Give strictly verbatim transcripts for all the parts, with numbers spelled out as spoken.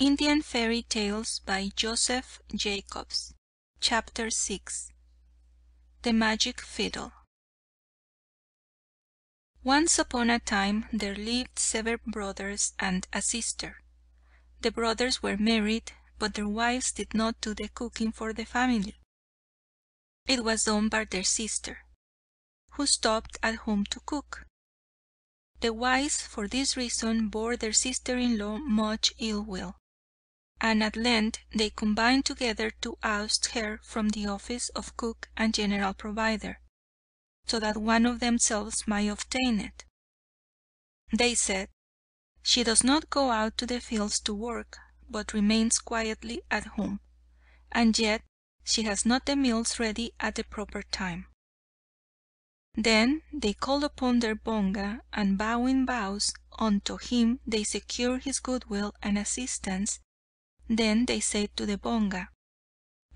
Indian Fairy Tales by Joseph Jacobs. Chapter six. The Magic Fiddle. Once upon a time there lived seven brothers and a sister. The brothers were married, but their wives did not do the cooking for the family. It was done by their sister, who stopped at home to cook. The wives, for this reason, bore their sister-in-law much ill-will, and at length they combined together to oust her from the office of cook and general provider, so that one of themselves might obtain it. They said, "She does not go out to the fields to work, but remains quietly at home, and yet she has not the meals ready at the proper time." Then they called upon their Bonga, and bowing vows unto him, they secured his goodwill and assistance. Then they said to the Bonga,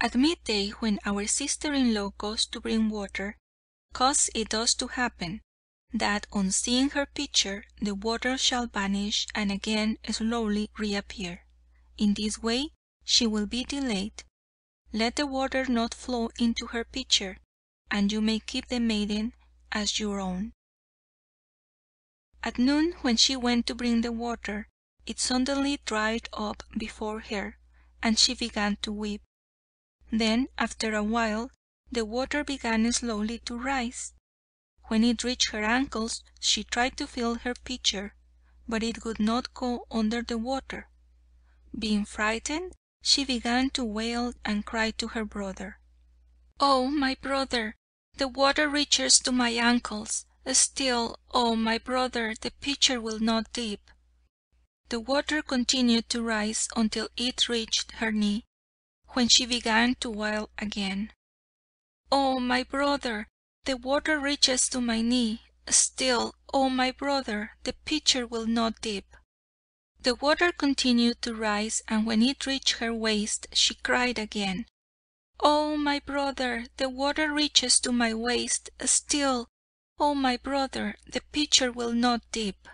"At midday, when our sister-in-law goes to bring water, cause it thus to happen, that on seeing her pitcher, the water shall vanish and again slowly reappear. In this way she will be delayed. Let the water not flow into her pitcher, and you may keep the maiden as your own." At noon, when she went to bring the water, it suddenly dried up before her, and she began to weep. Then, after a while, the water began slowly to rise. When it reached her ankles, she tried to fill her pitcher, but it would not go under the water. Being frightened, she began to wail and cry to her brother, "Oh, my brother, the water reaches to my ankles. Still, oh, my brother, the pitcher will not dip." The water continued to rise until it reached her knee, when she began to wail again, "Oh, my brother, the water reaches to my knee. Still, oh, my brother, the pitcher will not dip." The water continued to rise, and when it reached her waist, she cried again, "Oh, my brother, the water reaches to my waist. Still, oh, my brother, the pitcher will not dip."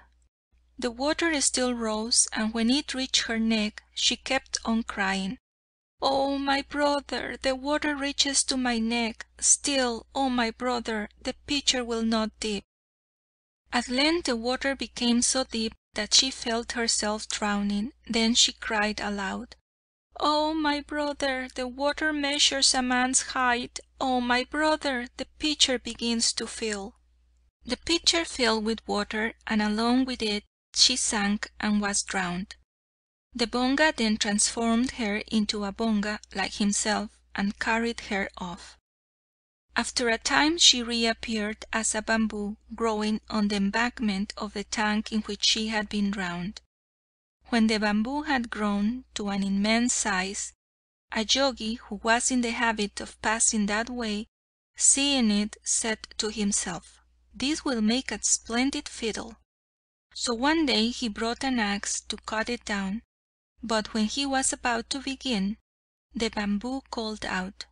The water still rose, and when it reached her neck, she kept on crying, "Oh, my brother, the water reaches to my neck. Still, oh, my brother, the pitcher will not dip." At length the water became so deep that she felt herself drowning. Then she cried aloud, "Oh, my brother, the water measures a man's height. Oh, my brother, the pitcher begins to fill." The pitcher filled with water, and along with it she sank and was drowned. The Bonga then transformed her into a Bonga like himself, and carried her off. After a time she reappeared as a bamboo growing on the embankment of the tank in which she had been drowned. When the bamboo had grown to an immense size, a Jogi who was in the habit of passing that way, seeing it, said to himself, "This will make a splendid fiddle." So one day he brought an axe to cut it down. But when he was about to begin, the bamboo called out,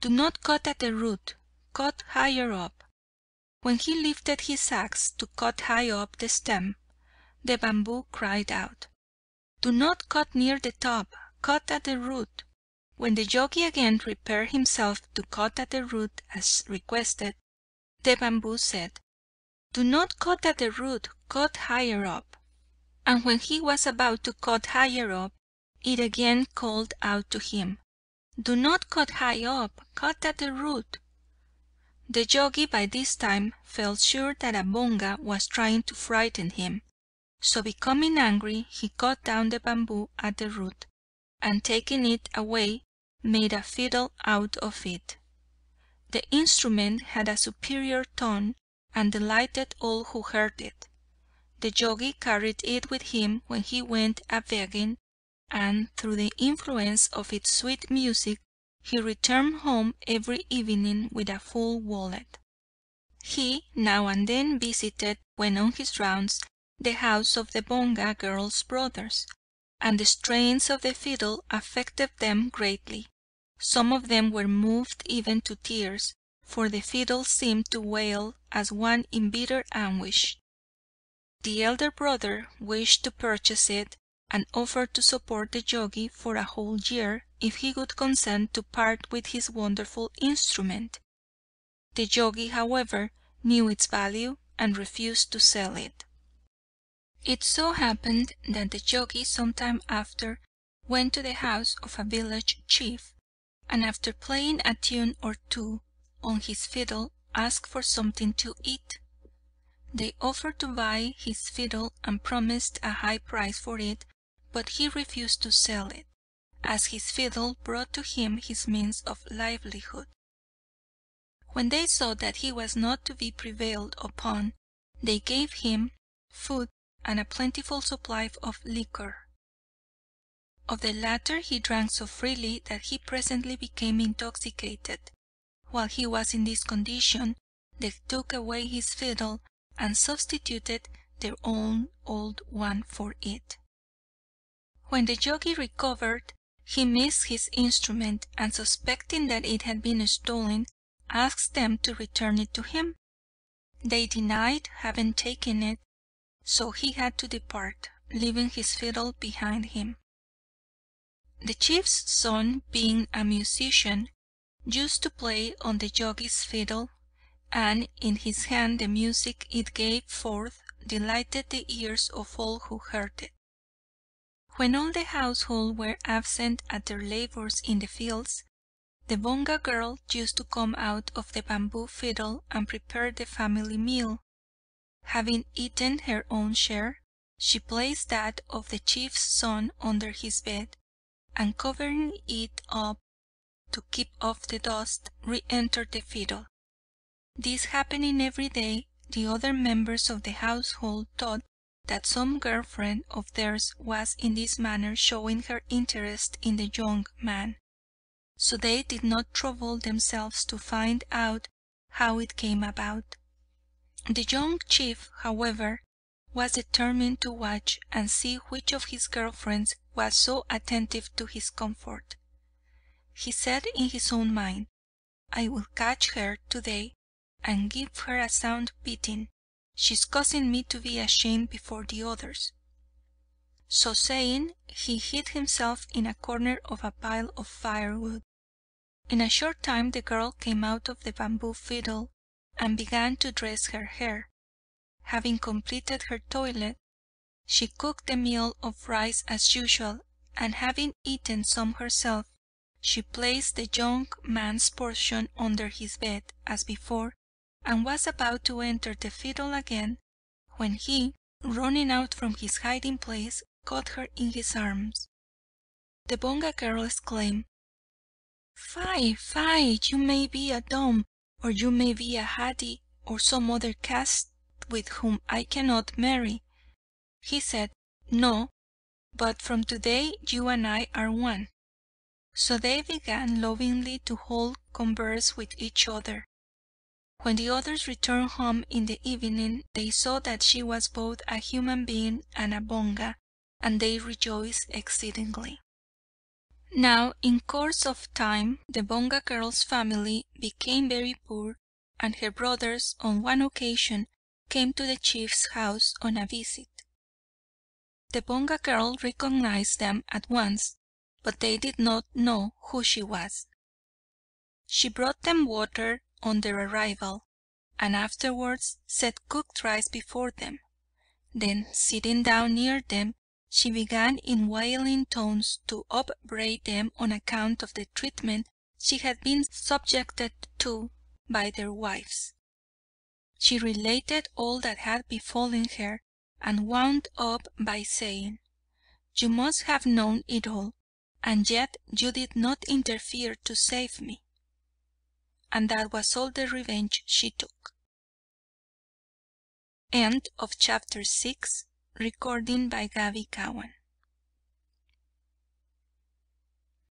"Do not cut at the root, cut higher up." When he lifted his axe to cut high up the stem, the bamboo cried out, "Do not cut near the top, cut at the root." When the Jogi again prepared himself to cut at the root as requested, the bamboo said, "Do not cut at the root, cut higher up." And when he was about to cut higher up, it again called out to him, "Do not cut high up, cut at the root." The Jogi by this time felt sure that a Bonga was trying to frighten him, so becoming angry, he cut down the bamboo at the root, and taking it away, made a fiddle out of it. The instrument had a superior tone, and delighted all who heard it. The Jogi carried it with him when he went a-begging, and through the influence of its sweet music, he returned home every evening with a full wallet. He now and then visited, when on his rounds, the house of the Bonga girl's brothers, and the strains of the fiddle affected them greatly. Some of them were moved even to tears, for the fiddle seemed to wail as one in bitter anguish. The elder brother wished to purchase it, and offered to support the Jogi for a whole year if he would consent to part with his wonderful instrument. The Jogi, however, knew its value and refused to sell it. It so happened that the Jogi some time after went to the house of a village chief, and after playing a tune or two on his fiddle asked for something to eat. They offered to buy his fiddle and promised a high price for it, but he refused to sell it, as his fiddle brought to him his means of livelihood. When they saw that he was not to be prevailed upon, they gave him food and a plentiful supply of liquor. Of the latter he drank so freely that he presently became intoxicated. While he was in this condition, they took away his fiddle and substituted their own old one for it. When the Jogi recovered, he missed his instrument, and suspecting that it had been stolen, asked them to return it to him. They denied having taken it, so he had to depart, leaving his fiddle behind him. The chief's son, being a musician, used to play on the Jogi's fiddle, and in his hand the music it gave forth delighted the ears of all who heard it. When all the household were absent at their labours in the fields, the Bonga girl used to come out of the bamboo fiddle and prepare the family meal. Having eaten her own share, she placed that of the chief's son under his bed, and covering it up to keep off the dust, re-entered the fiddle. This happening every day, the other members of the household thought that some girlfriend of theirs was in this manner showing her interest in the young man, so they did not trouble themselves to find out how it came about. The young chief, however, was determined to watch and see which of his girlfriends was so attentive to his comfort. He said in his own mind, "I will catch her today and give her a sound beating. She's causing me to be ashamed before the others." So saying, he hid himself in a corner of a pile of firewood. In a short time the girl came out of the bamboo fiddle and began to dress her hair. Having completed her toilet, she cooked the meal of rice as usual, and having eaten some herself, she placed the young man's portion under his bed as before, and was about to enter the fiddle again, when he, running out from his hiding place, caught her in his arms. The Bonga girl exclaimed, "Fie, fie, you may be a Dom, or you may be a Hadi, or some other caste with whom I cannot marry." He said, "No, but from today you and I are one." So they began lovingly to hold converse with each other. When the others returned home in the evening, they saw that she was both a human being and a Bonga, and they rejoiced exceedingly. Now, in course of time, the Bonga girl's family became very poor, and her brothers, on one occasion, came to the chief's house on a visit. The Bonga girl recognized them at once, but they did not know who she was. She brought them water on their arrival, and afterwards set cooked rice before them. Then, sitting down near them, she began in wailing tones to upbraid them on account of the treatment she had been subjected to by their wives. She related all that had befallen her, and wound up by saying, "You must have known it all, and yet you did not interfere to save me." And that was all the revenge she took. End of chapter six. Recording by Gabby Cowan.